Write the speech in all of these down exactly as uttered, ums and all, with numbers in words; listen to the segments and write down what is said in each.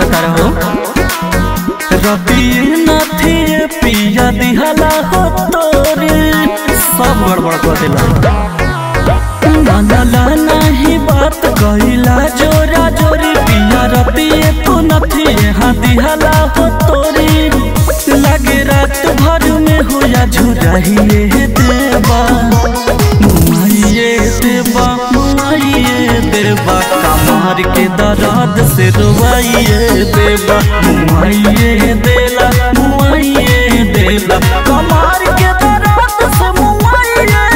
सकता हो रतिये नथिये पिया दिहला हो तोरे सब गड़बड़ कर देला मानला नहीं बात कहिला जोरा जोरी पिया रतिये तू नथिये हां दिहला हो तोरे लागे रात भर में होया झुराहिए देवा मुआइए देवा मुआइए देवा कमर के दर्द से रुवाइए देवा मुआइए देला मुआइए देला कमर के दर्द से मुआइए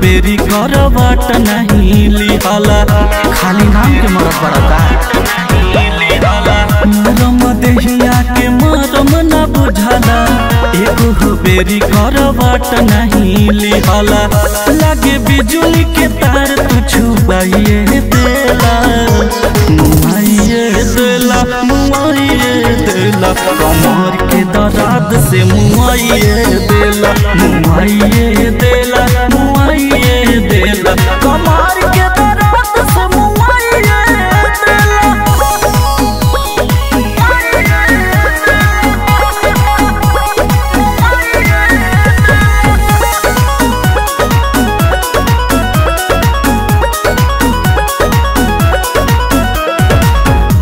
बेरी करवट नहीं लिहला खाली नाम के मरत पड़ता नरम देहिया के मरम ना बुझला एक हो बेरी करवट नहीं लिहला लागे बिजुली के तार तू छुपाइए देला मुआइए देला मुआइए देला कमर के दर्द से मुआइए देला मुआइए देला कमर के दर्द से मुआइए देला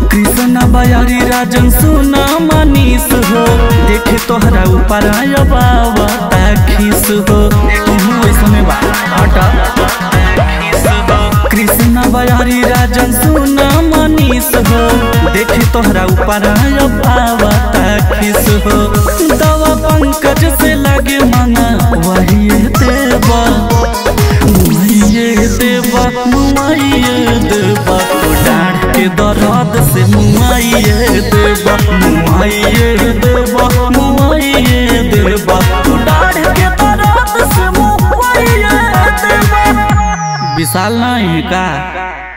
कृष्ण बयारी राजन सुना मनीष हो देखे तोहरा ऊपर बाबा खीस हो समय हटा कृष्ण बयारी राजन सुना मनीष हो देखी तोहरा ऊपर बाबा खीस हो दवा पंकज से लगे माना वही देवा मुआइए देवा मुआइए देवा डाढ़ के दर्द से मुआइए देवा मुआइए देवा मुआइए देवा डाढ़ के दर्द से मुआइए देवा विशाल नहीं का।